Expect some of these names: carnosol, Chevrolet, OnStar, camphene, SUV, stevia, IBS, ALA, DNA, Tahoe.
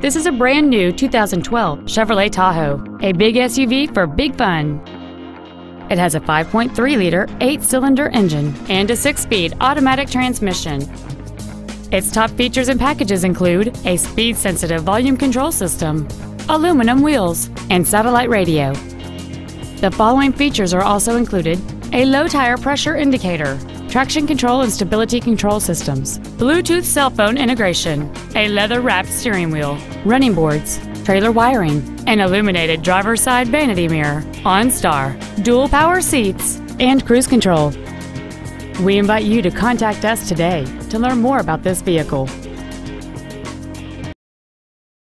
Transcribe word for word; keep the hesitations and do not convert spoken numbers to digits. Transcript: This is a brand new two thousand twelve Chevrolet Tahoe, a big S U V for big fun. It has a five point three liter eight cylinder engine and a six speed automatic transmission. Its top features and packages include a speed-sensitive volume control system, aluminum wheels, and satellite radio. The following features are also included: a low tire pressure indicator, traction control and stability control systems, Bluetooth cell phone integration, a leather-wrapped steering wheel, running boards, trailer wiring, an illuminated driver's side vanity mirror, OnStar, dual power seats, and cruise control. We invite you to contact us today to learn more about this vehicle.